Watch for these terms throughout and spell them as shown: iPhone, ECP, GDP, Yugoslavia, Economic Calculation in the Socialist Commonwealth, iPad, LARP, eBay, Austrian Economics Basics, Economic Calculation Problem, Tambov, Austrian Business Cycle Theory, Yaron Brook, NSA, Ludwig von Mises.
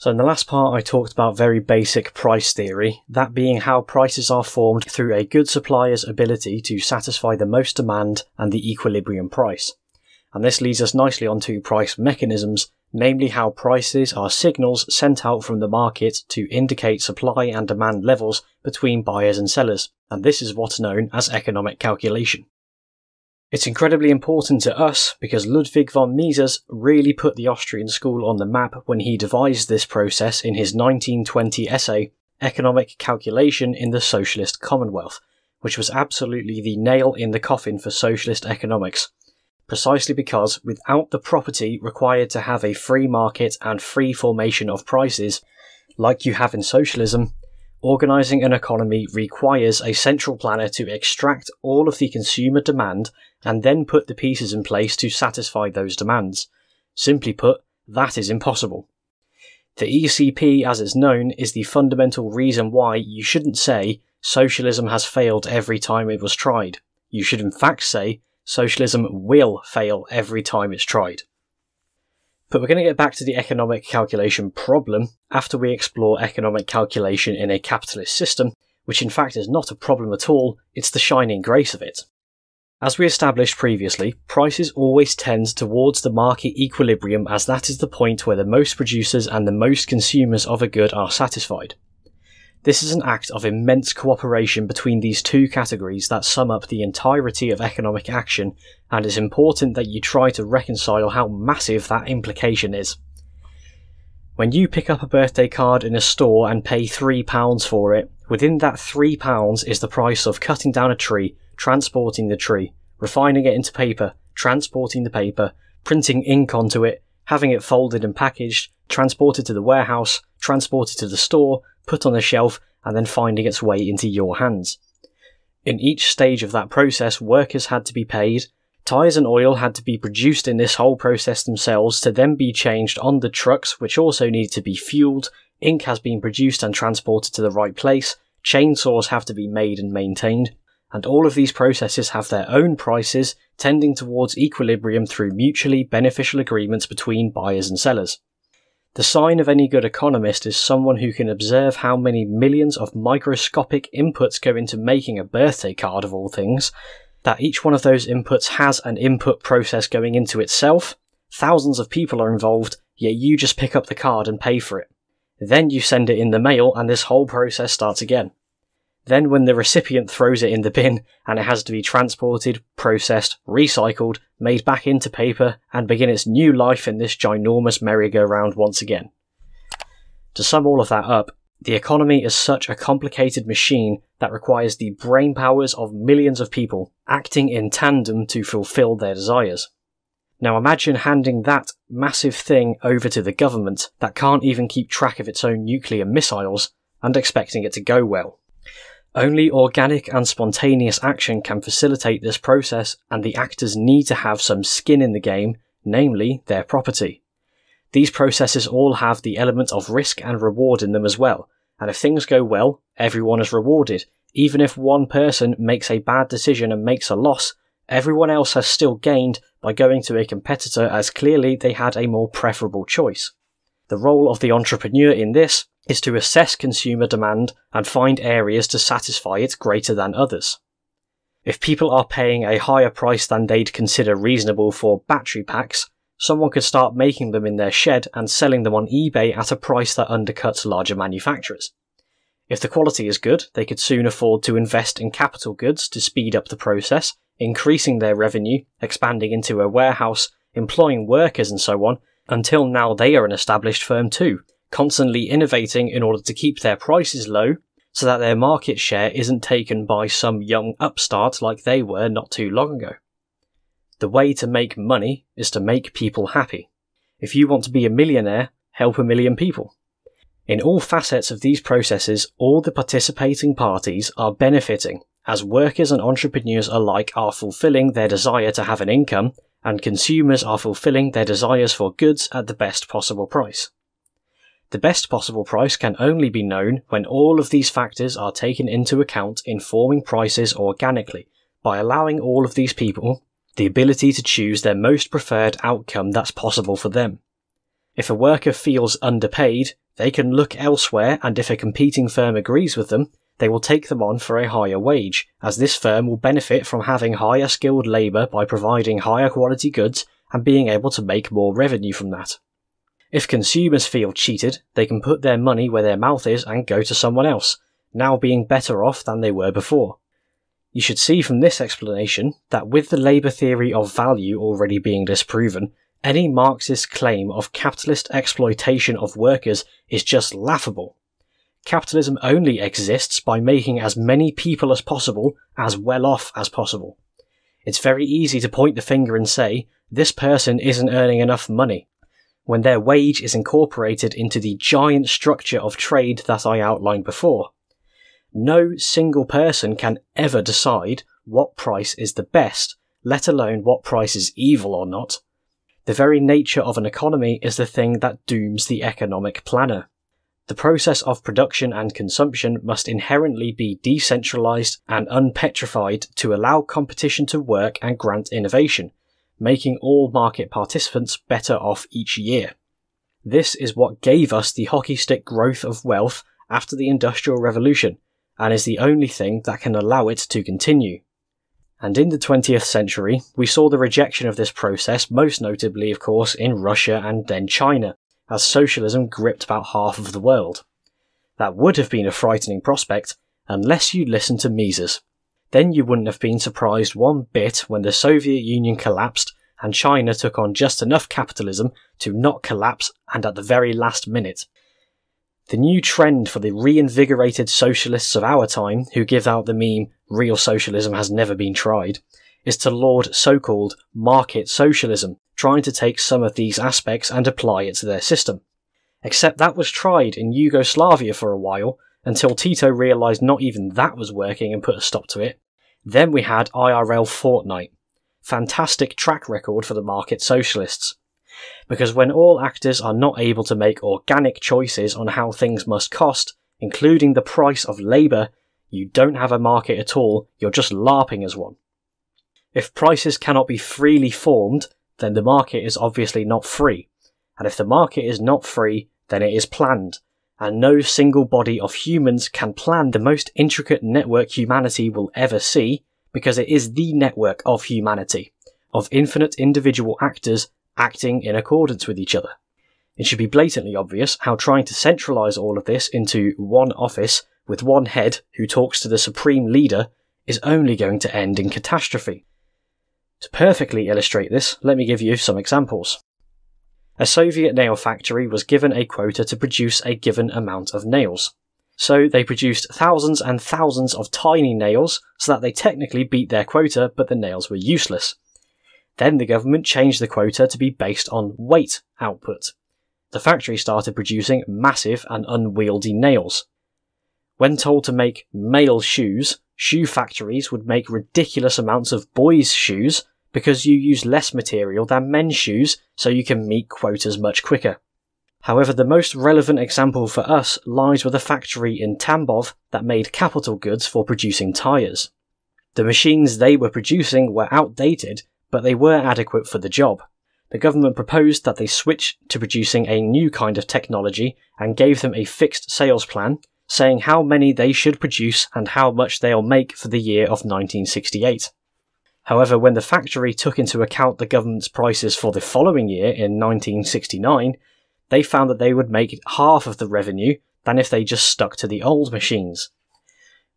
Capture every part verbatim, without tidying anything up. So in the last part I talked about very basic price theory, that being how prices are formed through a good supplier's ability to satisfy the most demand and the equilibrium price. And this leads us nicely onto price mechanisms, namely how prices are signals sent out from the market to indicate supply and demand levels between buyers and sellers, and this is what's known as economic calculation. It's incredibly important to us because Ludwig von Mises really put the Austrian school on the map when he devised this process in his nineteen twenty essay, Economic Calculation in the Socialist Commonwealth, which was absolutely the nail in the coffin for socialist economics, precisely because without the property required to have a free market and free formation of prices, like you have in socialism, organising an economy requires a central planner to extract all of the consumer demand and then put the pieces in place to satisfy those demands. Simply put, that is impossible. The E C P, as it's known, is the fundamental reason why you shouldn't say socialism has failed every time it was tried. You should in fact say socialism will fail every time it's tried. But we're going to get back to the economic calculation problem after we explore economic calculation in a capitalist system, which in fact is not a problem at all, it's the shining grace of it. As we established previously, prices always tend towards the market equilibrium as that is the point where the most producers and the most consumers of a good are satisfied. This is an act of immense cooperation between these two categories that sum up the entirety of economic action, and it's important that you try to reconcile how massive that implication is. When you pick up a birthday card in a store and pay three pounds for it, within that three pounds is the price of cutting down a tree, transporting the tree, refining it into paper, transporting the paper, printing ink onto it, having it folded and packaged, transported to the warehouse, transported to the store, put on a shelf, and then finding its way into your hands. In each stage of that process, workers had to be paid, tyres and oil had to be produced in this whole process themselves to then be changed on the trucks, which also need to be fuelled, ink has been produced and transported to the right place, chainsaws have to be made and maintained, and all of these processes have their own prices, tending towards equilibrium through mutually beneficial agreements between buyers and sellers. The sign of any good economist is someone who can observe how many millions of microscopic inputs go into making a birthday card of all things, that each one of those inputs has an input process going into itself, thousands of people are involved, yet you just pick up the card and pay for it. Then you send it in the mail and this whole process starts again. Then when the recipient throws it in the bin and it has to be transported, processed, recycled, made back into paper and begin its new life in this ginormous merry-go-round once again. To sum all of that up, the economy is such a complicated machine that requires the brain powers of millions of people acting in tandem to fulfill their desires. Now imagine handing that massive thing over to the government that can't even keep track of its own nuclear missiles and expecting it to go well. Only organic and spontaneous action can facilitate this process, and the actors need to have some skin in the game, namely their property. These processes all have the element of risk and reward in them as well, and if things go well, everyone is rewarded. Even if one person makes a bad decision and makes a loss, everyone else has still gained by going to a competitor as clearly they had a more preferable choice. The role of the entrepreneur in this is to assess consumer demand and find areas to satisfy it greater than others. If people are paying a higher price than they'd consider reasonable for battery packs, someone could start making them in their shed and selling them on eBay at a price that undercuts larger manufacturers. If the quality is good, they could soon afford to invest in capital goods to speed up the process, increasing their revenue, expanding into a warehouse, employing workers and so on, until now they are an established firm too, constantly innovating in order to keep their prices low so that their market share isn't taken by some young upstart like they were not too long ago. The way to make money is to make people happy. If you want to be a millionaire, help a million people. In all facets of these processes, all the participating parties are benefiting, as workers and entrepreneurs alike are fulfilling their desire to have an income, and consumers are fulfilling their desires for goods at the best possible price. The best possible price can only be known when all of these factors are taken into account in forming prices organically, by allowing all of these people the ability to choose their most preferred outcome that's possible for them. If a worker feels underpaid, they can look elsewhere, and if a competing firm agrees with them, they will take them on for a higher wage, as this firm will benefit from having higher skilled labour by providing higher quality goods and being able to make more revenue from that. If consumers feel cheated, they can put their money where their mouth is and go to someone else, now being better off than they were before. You should see from this explanation that with the labour theory of value already being disproven, any Marxist claim of capitalist exploitation of workers is just laughable. Capitalism only exists by making as many people as possible as well off as possible. It's very easy to point the finger and say, this person isn't earning enough money, when their wage is incorporated into the giant structure of trade that I outlined before. No single person can ever decide what price is the best, let alone what price is evil or not. The very nature of an economy is the thing that dooms the economic planner. The process of production and consumption must inherently be decentralized and unpetrified to allow competition to work and grant innovation, making all market participants better off each year. This is what gave us the hockey stick growth of wealth after the Industrial Revolution, and is the only thing that can allow it to continue. And in the twentieth century, we saw the rejection of this process, most notably, of course, in Russia and then China, as socialism gripped about half of the world. That would have been a frightening prospect, unless you listened to Mises. Then you wouldn't have been surprised one bit when the Soviet Union collapsed and China took on just enough capitalism to not collapse, and at the very last minute. The new trend for the reinvigorated socialists of our time, who give out the meme, real socialism has never been tried, is to laud so-called market socialism, trying to take some of these aspects and apply it to their system. Except that was tried in Yugoslavia for a while, until Tito realised not even that was working and put a stop to it. Then we had I R L Fortnight. Fantastic track record for the market socialists. Because when all actors are not able to make organic choices on how things must cost, including the price of labour, you don't have a market at all, you're just LARPing as one. If prices cannot be freely formed, then the market is obviously not free, and if the market is not free, then it is planned, and no single body of humans can plan the most intricate network humanity will ever see, because it is the network of humanity, of infinite individual actors acting in accordance with each other. It should be blatantly obvious how trying to centralise all of this into one office with one head who talks to the supreme leader is only going to end in catastrophe. To perfectly illustrate this, let me give you some examples. A Soviet nail factory was given a quota to produce a given amount of nails. So they produced thousands and thousands of tiny nails so that they technically beat their quota, but the nails were useless. Then the government changed the quota to be based on weight output. The factory started producing massive and unwieldy nails. When told to make male shoes, shoe factories would make ridiculous amounts of boys' shoes because you use less material than men's shoes, so you can meet quotas much quicker. However, the most relevant example for us lies with a factory in Tambov that made capital goods for producing tyres. The machines they were producing were outdated, but they were adequate for the job. The government proposed that they switch to producing a new kind of technology and gave them a fixed sales plan, saying how many they should produce and how much they'll make for the year of nineteen sixty-eight. However, when the factory took into account the government's prices for the following year in nineteen sixty-nine, they found that they would make half of the revenue than if they just stuck to the old machines.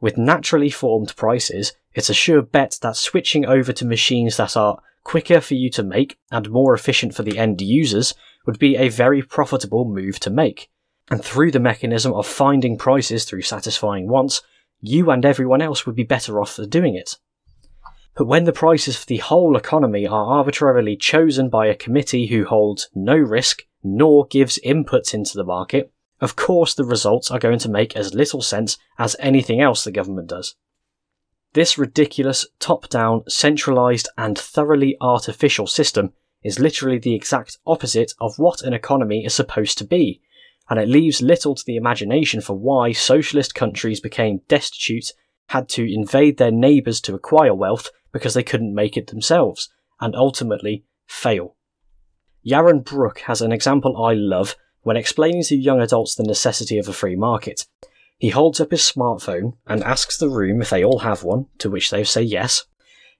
With naturally formed prices, it's a sure bet that switching over to machines that are quicker for you to make and more efficient for the end users would be a very profitable move to make. And through the mechanism of finding prices through satisfying wants, you and everyone else would be better off for doing it. But when the prices for the whole economy are arbitrarily chosen by a committee who holds no risk nor gives inputs into the market, of course the results are going to make as little sense as anything else the government does. This ridiculous, top-down, centralised and thoroughly artificial system is literally the exact opposite of what an economy is supposed to be, and it leaves little to the imagination for why socialist countries became destitute, had to invade their neighbours to acquire wealth because they couldn't make it themselves, and ultimately fail. Yaron Brook has an example I love when explaining to young adults the necessity of a free market. He holds up his smartphone and asks the room if they all have one, to which they say yes.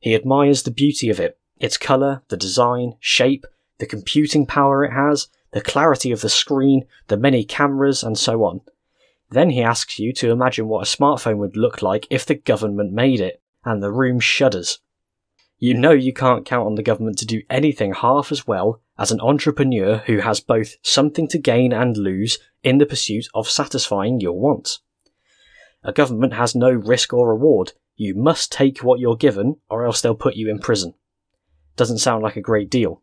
He admires the beauty of it, its colour, the design, shape, the computing power it has, the clarity of the screen, the many cameras, and so on. Then he asks you to imagine what a smartphone would look like if the government made it, and the room shudders. You know you can't count on the government to do anything half as well as an entrepreneur who has both something to gain and lose in the pursuit of satisfying your wants. A government has no risk or reward. You must take what you're given, or else they'll put you in prison. Doesn't sound like a great deal.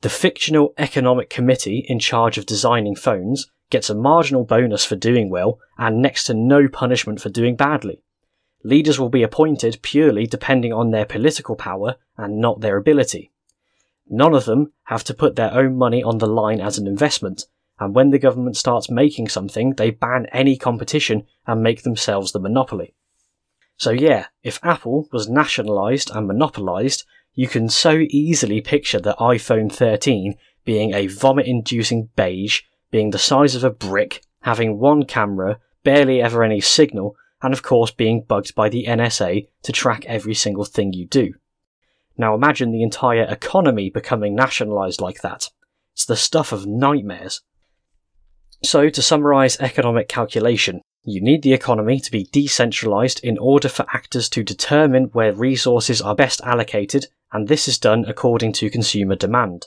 The fictional economic committee in charge of designing phones gets a marginal bonus for doing well and next to no punishment for doing badly. Leaders will be appointed purely depending on their political power and not their ability. None of them have to put their own money on the line as an investment, and when the government starts making something, they ban any competition and make themselves the monopoly. So yeah, if Apple was nationalised and monopolised, you can so easily picture the iPhone thirteen being a vomit-inducing beige, being the size of a brick, having one camera, barely ever any signal, and of course being bugged by the N S A to track every single thing you do. Now imagine the entire economy becoming nationalised like that. It's the stuff of nightmares. So to summarise economic calculation, you need the economy to be decentralised in order for actors to determine where resources are best allocated, and this is done according to consumer demand.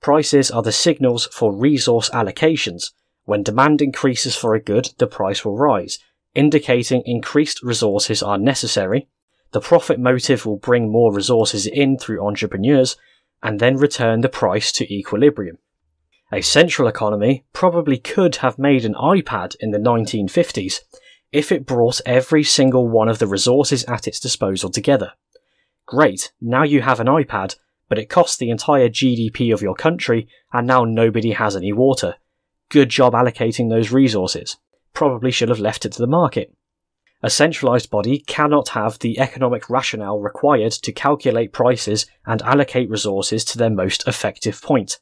Prices are the signals for resource allocations. When demand increases for a good, the price will rise, indicating increased resources are necessary. The profit motive will bring more resources in through entrepreneurs, and then return the price to equilibrium. A central economy probably could have made an iPad in the nineteen fifties if it brought every single one of the resources at its disposal together. Great, now you have an iPad, but it costs the entire G D P of your country, and now nobody has any water. Good job allocating those resources. Probably should have left it to the market. A centralised body cannot have the economic rationale required to calculate prices and allocate resources to their most effective point.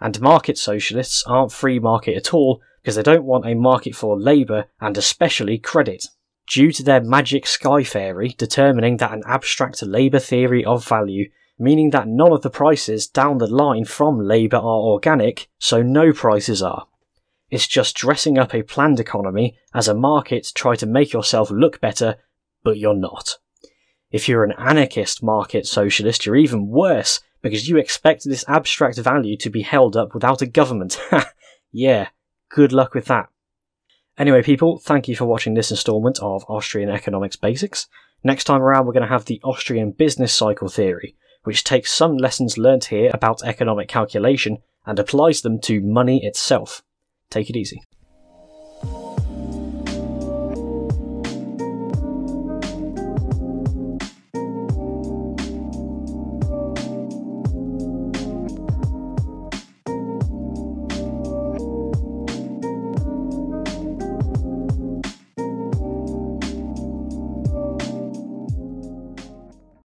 And market socialists aren't free market at all because they don't want a market for labour and especially credit, due to their magic sky fairy determining that an abstract labour theory of value, meaning that none of the prices down the line from labour are organic, so no prices are. It's just dressing up a planned economy as a market to try to make yourself look better, but you're not. If you're an anarchist market socialist, you're even worse, because you expect this abstract value to be held up without a government. Yeah, good luck with that. Anyway people, thank you for watching this instalment of Austrian Economics Basics. Next time around we're going to have the Austrian Business Cycle Theory, which takes some lessons learnt here about economic calculation and applies them to money itself. Take it easy.